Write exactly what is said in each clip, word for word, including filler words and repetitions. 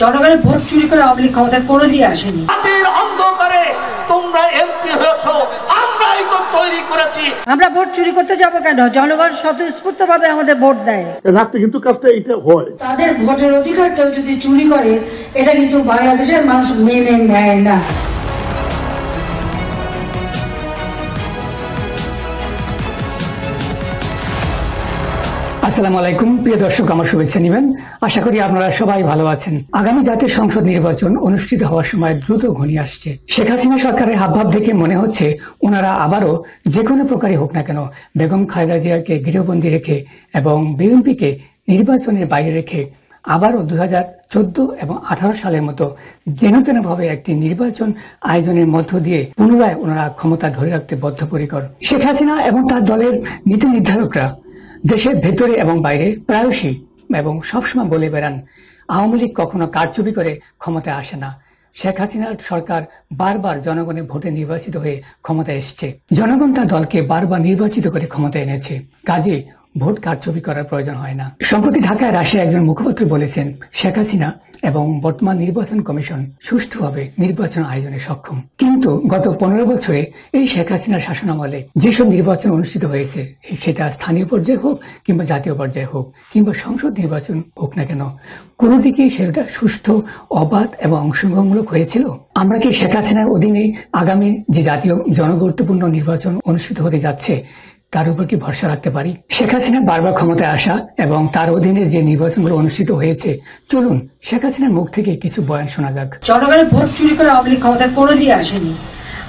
জনগণের ভোট চুরি করে আওয়ামী লীগ ক্ষমতায় কোনোদিন আসেনি। রাতের অন্ধকারে তোমরা এমপি হয়েছো, আমরাই তো তৈরি করেছি। আমরা ভোট চুরি করতে যাব কেন? জনগণ স্বতঃস্ফূর্তভাবে আমাদের ভোট দেয়। রাতে কিন্তু কাজটা এটা হয়। তাদের ভোটের অধিকার কেউ যদি চুরি করে, এটা কিন্তু বাংলাদেশের মানুষ মেনে নেয় না। আসসালামু আলাইকুম প্রিয় দর্শক, আমার শুভেচ্ছা নেবেন। আশা করি আপনারা সবাই ভালো আছেন। আগামী জাতীয় সংসদ নির্বাচন অনুষ্ঠিত হওয়ার সময় দ্রুত ঘনিয়ে আসছে। শেখ হাসিনা সরকারের হাবভাব দেখে মনে হচ্ছে ওনারা আবারও যে কোনো প্রকারই হোক না কেন বেগম খালেদা জিয়াকে গৃহবন্দী রেখে এবং বিএনপিকে নির্বাচনের বাইরে রেখে আবারও দুই হাজার চোদ্দ এবং আঠারো সালের মতো যেন তেনভাবে একটি নির্বাচন আয়োজনের মধ্য দিয়ে পুনরায় ওনারা ক্ষমতা ধরে রাখতে বদ্ধপরিকর। শেখ হাসিনা এবং তার দলের নীতি নির্ধারকরা দেশের ভেতরে এবং বাইরে প্রায়শই এবং সবসময় বলে বেড়ান, আওয়ামী লীগ কখনো কারচুপি করে ক্ষমতায় আসে না। শেখ হাসিনার সরকার বারবার জনগণের ভোটে নির্বাচিত হয়ে ক্ষমতায় এসছে। জনগণ তার দলকে বারবার নির্বাচিত করে ক্ষমতায় এনেছে, কাজে ভোট কারচুপি করার প্রয়োজন হয় না। সম্প্রতি ঢাকায় রাশিয়া একজন মুখপাত্র বলেছেন, শেখ হাসিনা এবং বর্তমান নির্বাচন কমিশন সুষ্ঠুভাবে নির্বাচন আয়োজনে সক্ষম। কিন্তু গত পনেরো বছরে এই শেখ হাসিনার শাসনামলে যেসব নির্বাচন অনুষ্ঠিত হয়েছে, সেটা স্থানীয় পর্যায়ে হোক কিংবা জাতীয় পর্যায়ে হোক কিংবা সংসদ নির্বাচন হোক না কেন, কোনো দিকেই সেটা সুষ্ঠু, অবাধ এবং অংশগ্রহণমূলক হয়েছিল? আমরা কি শেখ হাসিনার অধীনে আগামী যে জাতীয় জনগুরুত্বপূর্ণ নির্বাচন অনুষ্ঠিত হতে যাচ্ছে তার উপর কি ভরসা রাখতে পারি? শেখ হাসিনার বারবার ক্ষমতায় আসা এবং তার অধীনে যে নির্বাচনগুলো অনুষ্ঠিত হয়েছে, চলুন শেখ হাসিনার মুখ থেকে কিছু বয়ান শোনা যাক। জনগণের ভোট চুরি করে আওয়ামী লীগ ক্ষমতায় কোনোদিন আসেনি।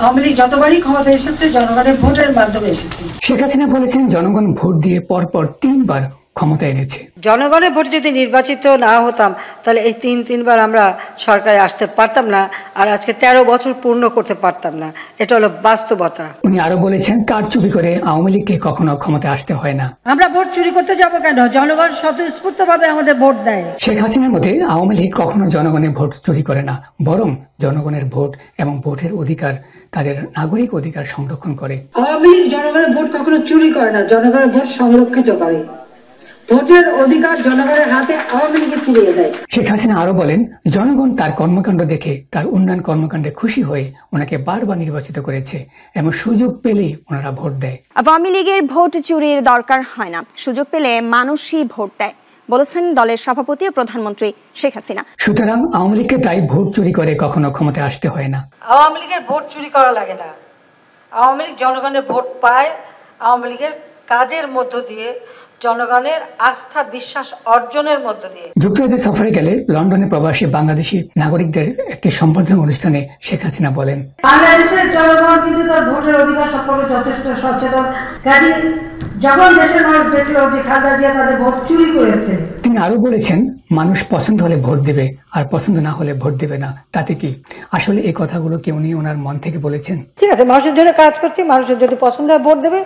আওয়ামী লীগ যতবারই ক্ষমতায় এসেছে জনগণের ভোটের মাধ্যমে এসেছে। শেখ হাসিনা বলেছেন জনগণ ভোট দিয়ে পরপর তিনবার ক্ষমতায় এনেছে। জনগণের ভোট যদি নির্বাচিত না হতাম তাহলে এই তিন তিনবার আমরা সরকারে আসতে পারতাম না, আর আজকে তেরো বছর পূর্ণ করতে পারতাম না। এটা হলো বাস্তবতা। উনি আরো বলেছেন, কারচুপি করে আওয়ামী লীগকে কখনো ক্ষমতায় আসতে হয় না। আমরা ভোট চুরি করতে যাব কেন? জনগণ স্বতঃস্ফূর্তভাবে আমাদের ভোট দেয়। শেখ হাসিনার মতে আওয়ামী লীগ কখনো জনগণের ভোট চুরি করে না, বরং জনগণের ভোট এবং ভোটের অধিকার, তাদের নাগরিক অধিকার সংরক্ষণ করে। আওয়ামী লীগ জনগণের ভোট কখনো চুরি করে না, জনগণের ভোট সংরক্ষিত করে। ভোটের অধিকার জনগণের হাতে আওয়ামী লীগ ফিরিয়ে দেয়। শেখ হাসিনা আরো বলেন, জনগণ তার কর্মকাণ্ড দেখে, তার উন্নয়ন কর্মকাণ্ডে খুশি হয়ে ওনাকে বারবার নির্বাচিত করেছে এবং সুযোগ পেলেই ওনারা ভোট দেয়। আওয়ামী লীগের ভোট চুরির দরকার হয় না, সুযোগ পেলে মানুষই ভোট দেয় বলেছেন দলের সভাপতি ও প্রধানমন্ত্রী শেখ হাসিনা। সুতরাং আওয়ামী লীগকে তাই ভোট চুরি করে কখনো ক্ষমতায় আসতে হয় না। আওয়ামী লীগের ভোট চুরি করা লাগে না। আওয়ামী লীগ জনগণের ভোট পায়, আওয়ামী লীগের কাজের মধ্য দিয়ে, জনগণের আস্থা বিশ্বাস অর্জনের মধ্য দিয়ে। যুক্তরাজ্যের সফরে গেলে লন্ডনে প্রবাসী বাংলাদেশী নাগরিকদের একটি সম্বর্ধনা অনুষ্ঠানে শেখ হাসিনা বলেন, বাংলাদেশের জনগণ কিন্তু তার ভোটের অধিকার সম্পর্কে যথেষ্ট সচেতন। কাজেই যখন দেশের মানুষ দেখলো যে খালেদা জিয়া তাদের ভোট চুরি করেছে। তিনি আরো বলেছেন, মানুষ পছন্দ হলে ভোট দেবে, আর পছন্দ না হলে ভোট দেবে না, তাতে কি? আসলে এই কথাগুলো কি উনি ওনার মন থেকে বলেছেন? ঠিক আছে, মানুষের জন্য কাজ করছি, মানুষের যদি পছন্দ হয় ভোট দেবে,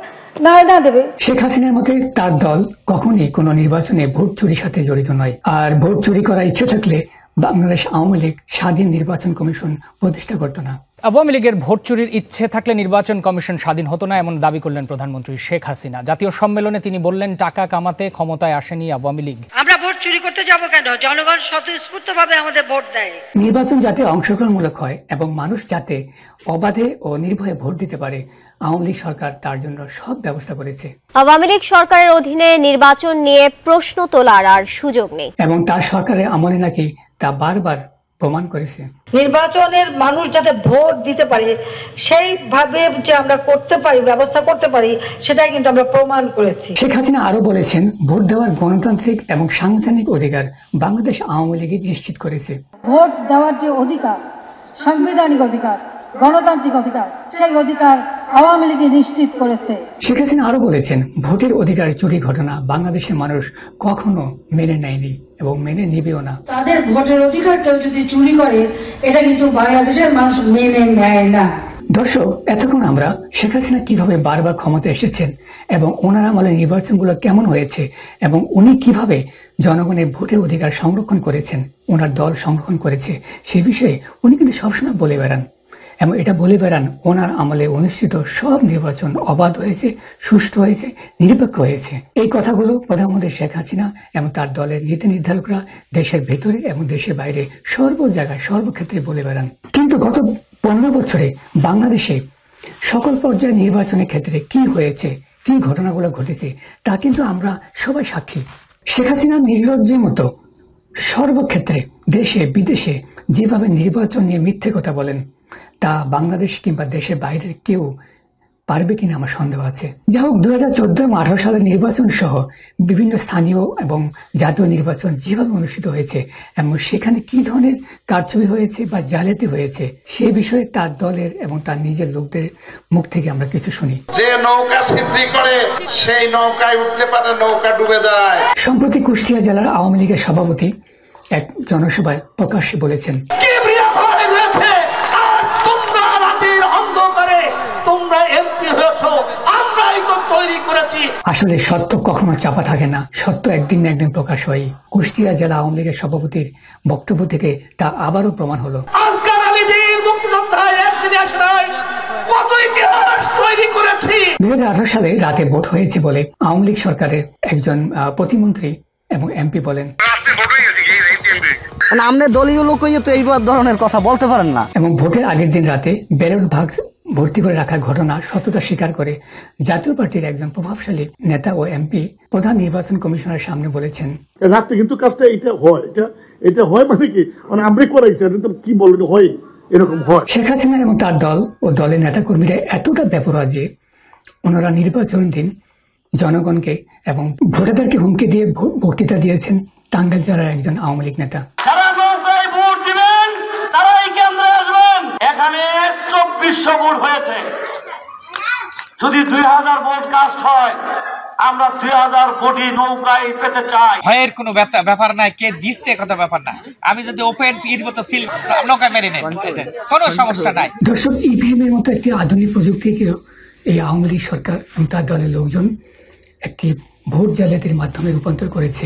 না না দেবে। শেখ হাসিনার মতে তার দল কখনই কোনো নির্বাচনে ভোট চুরির সাথে জড়িত নয়, আর ভোট চুরি করার ইচ্ছে থাকলে বাংলাদেশ আওয়ামী লীগ স্বাধীন নির্বাচন কমিশন প্রতিষ্ঠা করত না। আওয়ামী লীগের ভোট চুরির ইচ্ছে থাকলে নির্বাচন কমিশন স্বাধীন হতো না, এমন দাবি করলেন প্রধানমন্ত্রী শেখ হাসিনা। জাতীয় সম্মেলনে তিনি বললেন, টাকা কামাতে ক্ষমতায় আসেনি আওয়ামী লীগ। আমরা ভোট চুরি করতে যাব কেন? জনগণ স্বতঃস্ফূর্তভাবে আমাদের ভোট দেয়। নির্বাচন যাতে অংশগ্রহণমূলক হয় এবং মানুষ যাতে অবাধে ও নির্ভয়ে ভোট দিতে পারে, আওয়ামী লীগ সরকার তার জন্য সব ব্যবস্থা করেছে। আওয়ামী লীগ সরকারের অধীনে নির্বাচন নিয়ে প্রশ্ন তোলার আর সুযোগ নেই, এবং তার সরকারের আমলে নাকি তা বারবার প্রমাণ করেছে। নির্বাচনের মানুষ যাতে ভোট দিতে পারে সেইভাবে যে আমরা করতে পারি, ব্যবস্থা করতে পারি, সেটাই কিন্তু আমরা প্রমাণ করেছি। শেখ হাসিনা আরো বলেছেন, ভোট দেওয়ার গণতান্ত্রিক এবং সাংবিধানিক অধিকার বাংলাদেশ আওয়ামী লীগ নিশ্চিত করেছে। ভোট দেওয়ার যে অধিকার, সাংবিধানিক অধিকার, গণতান্ত্রিক অধিকার, সেই অধিকার আওয়ামী লীগ নিশ্চিত করেছে। শেখ হাসিনা আরো বলেছেন, ভোটের অধিকার চুরি ঘটনা বাংলাদেশের মানুষ কখনো মেনে নেয়নি এবং মেনে নেবেও না। তাদের ভোটের অধিকার কেউ যদি চুরি করে, এটা কিন্তু বাংলাদেশের মানুষ মেনে নেয় না। দর্শক, এতক্ষণ আমরা শেখ হাসিনা কিভাবে বারবার ক্ষমতায় এসেছেন এবং ওনার আমলে নির্বাচনগুলো কেমন হয়েছে এবং উনি কিভাবে জনগণের ভোটের অধিকার সংরক্ষণ করেছেন, ওনার দল সংরক্ষণ করেছে, সে বিষয়ে উনি কিন্তু সবসময় বলে বেড়ান। এবং এটা বলে বেড়ান ওনার আমলে অনুষ্ঠিত সব নির্বাচন অবাধ হয়েছে, সুষ্ঠু হয়েছে, নিরপেক্ষ হয়েছে। এই কথাগুলো প্রধানমন্ত্রী শেখ হাসিনা এবং তার দলের নীতি নির্ধারকরা দেশের ভিতরে এবং দেশের বাইরে সর্ব জায়গায় সর্বক্ষেত্রে বলে বেড়ান। কিন্তু গত পনেরো বছরে বাংলাদেশে সকল পর্যায়ে নির্বাচনের ক্ষেত্রে কি হয়েছে, কি ঘটনাগুলো ঘটেছে তা কিন্তু আমরা সবাই সাক্ষী। শেখ হাসিনা নির্লজ্জের মতো সর্বক্ষেত্রে দেশে বিদেশে যেভাবে নির্বাচন নিয়ে মিথ্যে কথা বলেন তা বাংলাদেশ কিংবা দেশের বাইরের কেউ পারবে কিনা আমার সন্দেহ আছে। যাই হোক, দু হাজার চোদ্দ এবং আঠারো সালের নির্বাচন সহ বিভিন্ন স্থানীয় এবং জাতীয় নির্বাচন যেভাবে অনুষ্ঠিত হয়েছে এবং সেখানে কি ধরনের কারচুপি হয়েছে বা জালিয়াতি হয়েছে সে বিষয়ে তার দলের এবং তার নিজের লোকদের মুখ থেকে আমরা কিছু শুনি। যে নৌকা সিদ্ধি করে সেই নৌকায় উঠলে পারে নৌকা ডুবে যায়। সম্প্রতি কুষ্টিয়া জেলার আওয়ামী লীগের সভাপতি এক জনসভায় প্রকাশ্যে বলেছেন, আসলে সত্য কখনো চাপা থাকে না, সত্য একদিন না একদিন প্রকাশ হয়। কুষ্টিয়া জেলা আওয়ামী লীগের সভাপতির বক্তব্য থেকে তা আবারও প্রমাণ হলো। দুই হাজার আঠারো সালে রাতে ভোট হয়েছে বলে আওয়ামী লীগ সরকারের একজন প্রতিমন্ত্রী এবং এমপি বলেন, আমরা দলীয় লোক হয়ে তো এই ধরনের কথা বলতে পারেন না। এবং ভোটের আগের দিন রাতে ব্যালট বাক্স ভর্তি করে রাখার ঘটনা সত্যতা স্বীকার করে জাতীয় পার্টির একজন প্রভাবশালী নেতা ও এমপি প্রধান নির্বাচন কমিশনারের সামনে বলেছেন, রাতে কিন্তু কাজটা এটা হয়, এটা এটা হয় মানে কি, মানে আমরা করাইছি কিন্তু কি বলবো হয় এরকম হয়। শেখ হাসিনা এবং তার দল ও দলের নেতাকর্মীরা এতটা বেপরোয়া যে ওনারা নির্বাচন দিন জনগণকে এবং ভোটারদেরকে হুমকি দিয়ে বক্তৃতা দিয়েছেন। টাঙ্গাইল জেলার একজন আওয়ামী লীগ নেতা আধুনিক প্রযুক্তিকে এই আওয়ামী লীগ সরকার এবং তার দলের লোকজন একটি ভোট জালিয়াতির মাধ্যমে রূপান্তর করেছে।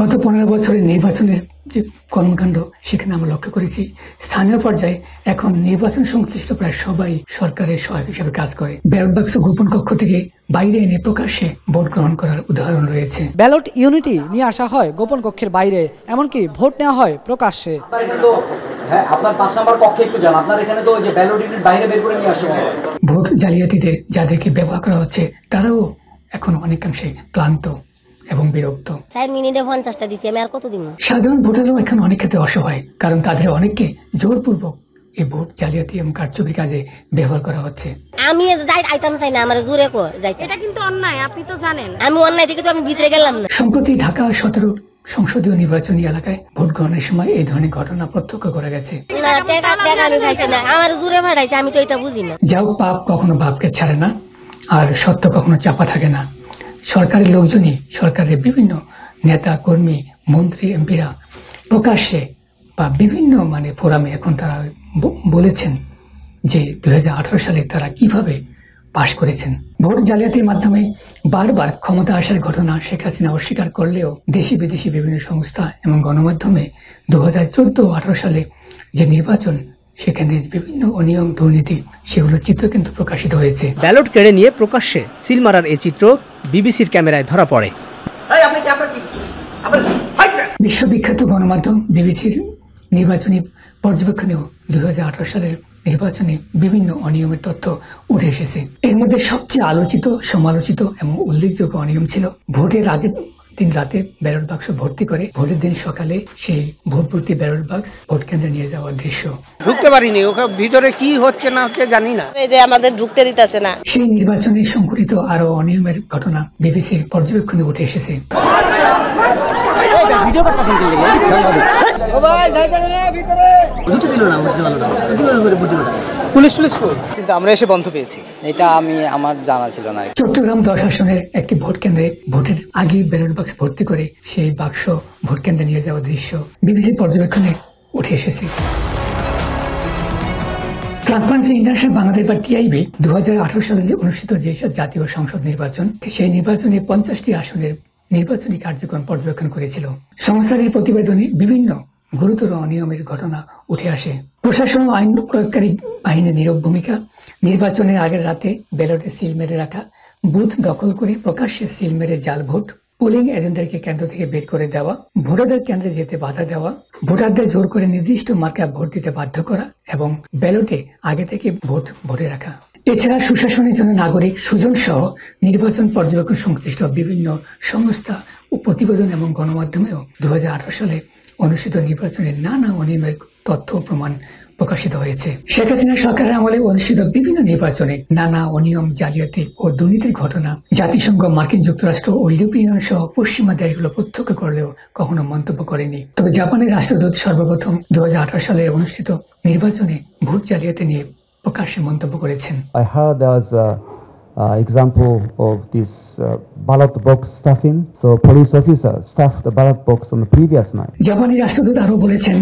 গত পনেরো বছরের নির্বাচনের যে কর্মকাণ্ড সেখানে আমরা লক্ষ্য করেছি স্থানীয় পর্যায়ে এখন নির্বাচন সংশ্লিষ্ট প্রায় সবাই সরকারের সহায়ক হিসেবে কাজ করে। ব্যালট বাক্স গোপন কক্ষ থেকে বাইরে এনে প্রকাশ্যে ভোট গ্রহণ করার উদাহরণ রয়েছে। ব্যালট ইউনিটি নিয়ে আসা হয় গোপন কক্ষের বাইরে, এমনকি ভোট নেওয়া হয় প্রকাশ্যে। ভোট জালিয়াতিতে যাদেরকে ব্যবহার করা হচ্ছে তারাও এখন অনেকাংশে ক্লান্ত এবং বিরক্ত। সাধারণ ভোটাররাও এখন অনেক ক্ষেত্রে অসহায়, কারণ তাদের অনেককে জোরপূর্বক এই ভোট জালিয়াতি এবং কারচুপির কাজে ব্যবহার করা হচ্ছে। আমি আইতাম চাই না, আমার জোরে কো যাইতে, এটা কিন্তু অন্যায়, আপনি তো জানেন। আমি অন্যায় থেকে তো আমি ভিতরে গেলাম না। সম্প্রতি ঢাকা সতেরো সংসদীয় নির্বাচনী এলাকায় ভোট গ্রহণের সময় এই ধরনের ঘটনা প্রত্যক্ষ করা গেছে। যাও, পাপ কখনো ভাবকে ছাড়ে না আর সত্য কখনো চাপা থাকে না। সরকারের লোকজনই, সরকারের বিভিন্ন নেতা কর্মী মন্ত্রী এমপিরা প্রকাশ্যে বা বিভিন্ন মানে ফোরামে এখন তারা বলেছেন যে দুই হাজার আঠারো সালে তারা কিভাবে পাশ করেছেন। ভোট জালিয়াতির মাধ্যমে বারবার ক্ষমতা আসার ঘটনা শেখ হাসিনা অস্বীকার করলেও দেশি বিদেশি বিভিন্ন সংস্থা এবং গণমাধ্যমে দু হাজার চোদ্দ ও আঠারো সালে যে নির্বাচন সেখানে বিভিন্ন অনিয়ম দুর্নীতি সেগুলোর চিত্র কিন্তু প্রকাশিত হয়েছে। ব্যালট কেড়ে নিয়ে প্রকাশ্যে সিল মারার এই চিত্র বিবিসির ক্যামেরায় ধরা পড়ে। বিশ্ববিখ্যাত গণমাধ্যম বিবিসির নির্বাচনী পর্যবেক্ষণেও দুই হাজার আঠারো সালের নির্বাচনে বিভিন্ন অনিয়মের তথ্য উঠে এসেছে। এর মধ্যে সবচেয়ে আলোচিত, সমালোচিত এবং উল্লেখযোগ্য অনিয়ম ছিল ভোটের আগের দিন রাতে ব্যালট বাক্স ভর্তি করে ভোটের দিন সকালে সেই ভোট ভর্তি ব্যালট বাক্স ভোট কেন্দ্রে নিয়ে যাওয়ার দৃশ্য। ঢুকতে পারিনি, ওখানে ভিতরে কি হচ্ছে না হচ্ছে জানি না, এই যে আমাদের ঢুকতে দিতেছে না। সেই নির্বাচনে সংঘটিত আরো অনিয়মের ঘটনা বিবিসির পর্যবেক্ষণে উঠে এসেছে। চট্টগ্রাম দশ আসনের একটি ভোট কেন্দ্রে ভোটের আগে ব্যালট বাক্স ভর্তি করে সেই বাক্স ভোট কেন্দ্রে নিয়ে যাওয়ার দৃশ্য বিবিসির পর্যবেক্ষণে উঠে এসেছে। ট্রান্সপারেন্সি ইন্টারন্যাশনাল বাংলাদেশ বা টিআইবি দু হাজার আঠারো সালে অনুষ্ঠিত যেসব জাতীয় সংসদ নির্বাচন সেই নির্বাচনে পঞ্চাশটি আসনের নির্বাচনী কার্যক্রম পর্যবেক্ষণ করেছিল। সংস্থার এই প্রতিবেদনে বিভিন্ন গুরুতর অনিয়মের ঘটনা উঠে আসে। প্রশাসন ও আইন প্রয়োগকারী বাহিনীর নীরব ভূমিকা, নির্বাচনের আগের রাতে ব্যালটে সিল মেরে রাখা, বুথ দখল করে প্রকাশ্যে সিল মেরে জাল ভোট, পোলিং এজেন্টদেরকে কেন্দ্র থেকে বের করে দেওয়া, ভোটারদের কেন্দ্রে যেতে বাধা দেওয়া, ভোটারদের জোর করে নির্দিষ্ট মার্কা ভোট দিতে বাধ্য করা এবং ব্যালটে আগে থেকে ভোট ভরে রাখা। এছাড়া সুশাসনের জন্য নাগরিক সুজন সহ নির্বাচন পর্যবেক্ষণ সংশ্লিষ্ট বিভিন্ন সংস্থা ও প্রতিবেদন এবং গণমাধ্যমেও দু হাজার আঠারো সালে অনুষ্ঠিত নির্বাচনের নানা অনিয়মের তথ্য প্রমাণ প্রকাশিত হয়েছে। শেখ হাসিনা সরকারের আমলে অনুষ্ঠিত বিভিন্ন নির্বাচনে নানা অনিয়ম, জালিয়াতি ও দুর্নীতির ঘটনা জাতিসংঘ, মার্কিন যুক্তরাষ্ট্র ও ইউরোপীয় ইউনিয়ন সহ পশ্চিমা দেশগুলো প্রত্যক্ষ করলেও কখনো মন্তব্য করেনি। তবে জাপানের রাষ্ট্রদূত সর্বপ্রথম দু হাজার আঠারো সালে অনুষ্ঠিত নির্বাচনে ভোট জালিয়াতি নিয়ে প্রকাশ্যে মন্তব্য করেছেন। Uh, example of this uh, ballot box stuffing. So police officers stuffed the ballot box on the previous night. জাপানি রাষ্ট্রদূত আরও বলেছেন,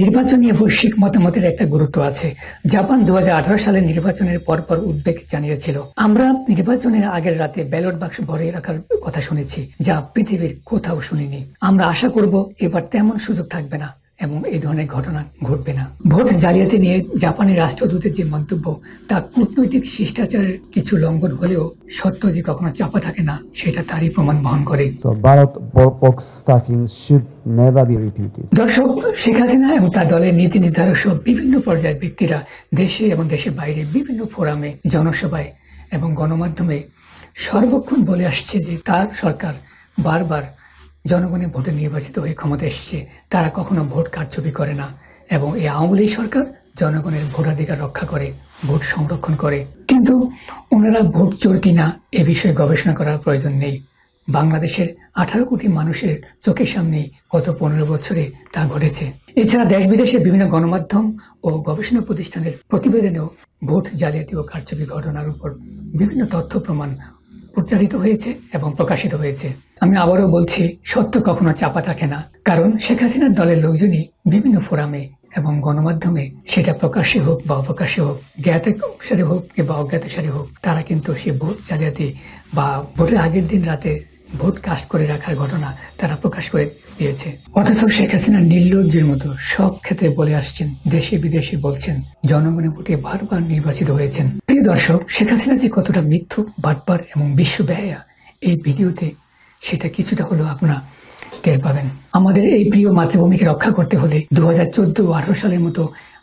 নির্বাচন নিয়ে বৈশ্বিক মতামতের একটা গুরুত্ব আছে। জাপান দু হাজার আঠারো সালে নির্বাচনের পরপর উদ্বেগ জানিয়েছিল। আমরা নির্বাচনের আগের রাতে ব্যালট বাক্স ভরে রাখার কথা শুনেছি, যা পৃথিবীর কোথাও শুনিনি। আমরা আশা করব এবার তেমন সুযোগ থাকবে না এবং এই ধরনের ঘটনা ঘটবে না। ভোট জালিয়াতি নিয়ে জাপানের রাষ্ট্রদূতের যে মন্তব্য, তা কূটনৈতিক শিষ্টাচারের কিছু লঙ্ঘন হলেও সত্য যে কখনো চাপা থাকে না, সেটা তারই প্রমাণ বহন করে। দর্শক, শেখ হাসিনা এবং তার দলের নীতি নির্ধারক সহ বিভিন্ন পর্যায়ের ব্যক্তিরা দেশে এবং দেশের বাইরে বিভিন্ন ফোরামে, জনসভায় এবং গণমাধ্যমে সর্বক্ষণ বলে আসছে যে তার সরকার বারবার জনগণের ভোটে নির্বাচিত হয়ে ক্ষমতা এসছে। তারা কখনো ভোট কারচুপি করে না এবং এই আওয়ামী লীগ সরকার জনগণের ভোটাধিকার রক্ষা করে, ভোট সংরক্ষণ করে। কিন্তু ওনারা ভোট চোর কিনা এ বিষয়ে গবেষণা করার প্রয়োজন নেই। বাংলাদেশের আঠারো কোটি মানুষের চোখের সামনে গত পনেরো বছরে তা ঘটেছে। এছাড়া দেশ বিদেশের বিভিন্ন গণমাধ্যম ও গবেষণা প্রতিষ্ঠানের প্রতিবেদনেও ভোট জালিয়াতি ও কারচুপি ঘটনার উপর বিভিন্ন তথ্য প্রমাণ প্রচারিত হয়েছে এবং প্রকাশিত হয়েছে। আমি আবারও বলছি, সত্য কখনো চাপা থাকে না, কারণ শেখ হাসিনার দলের লোকজনই বিভিন্ন ফোরামে এবং গণমাধ্যমে, সেটা প্রকাশ্যে হোক বা অপ্রকাশ্যে হোক, জ্ঞাতসারে হোক কিংবা অজ্ঞাতসারে হোক, তারা কিন্তু সেই ভোট জালিয়াতি বা ভোটের আগের দিন রাতে ভোট কাস্ট করে রাখার ঘটনা তারা প্রকাশ করে দিয়েছে। অথচ শেখ হাসিনা নির্লজ্জের মতো সব ক্ষেত্রে বলে আসছেন, দেশে বিদেশে বলছেন জনগণের ভোটে বারবার নির্বাচিত হয়েছেন। প্রিয় দর্শক, শেখ হাসিনা যে কতটা মিথ্যুক, বাটপার এবং বিশ্বব্যয়া, এই ভিডিওতে সেটা কিছুটা হলেও আপনারা টের পাবেন। আমাদের এই প্রিয় মাতৃভূমিকে রক্ষা করতে হলে দু হাজার চোদ্দ ও আঠারো সালের মতো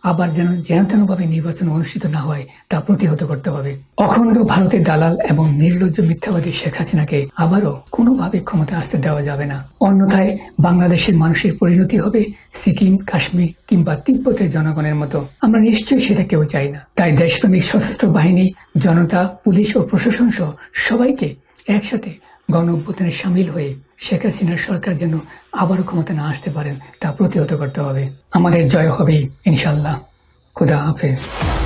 আবার যেন যেনতেনভাবে নির্বাচন অনুষ্ঠিত না হয় তা প্রতিহত করতে হবে। অখণ্ড ভারতের দালাল এবং নির্লজ্জ মিথ্যাবাদী শেখ হাসিনাকে আবারও কোনোভাবে ক্ষমতা আসতে দেওয়া যাবে না। অন্যথায় বাংলাদেশের মানুষের পরিণতি হবে সিকিম, কাশ্মীর কিংবা তিব্বতের জনগণের মতো। আমরা নিশ্চয়ই সেটা কেউ চাই না। তাই দেশপ্রেমিক সশস্ত্র বাহিনী, জনতা, পুলিশ ও প্রশাসন সহ সবাইকে একসাথে গণ অভ্যুত্থানে সামিল হয়ে শেখ হাসিনার সরকার যেন আবারও ক্ষমতা না আসতে পারেন তা প্রতিহত করতে হবে। আমাদের জয় হবে ইনশাল্লাহ। খুদা হাফেজ।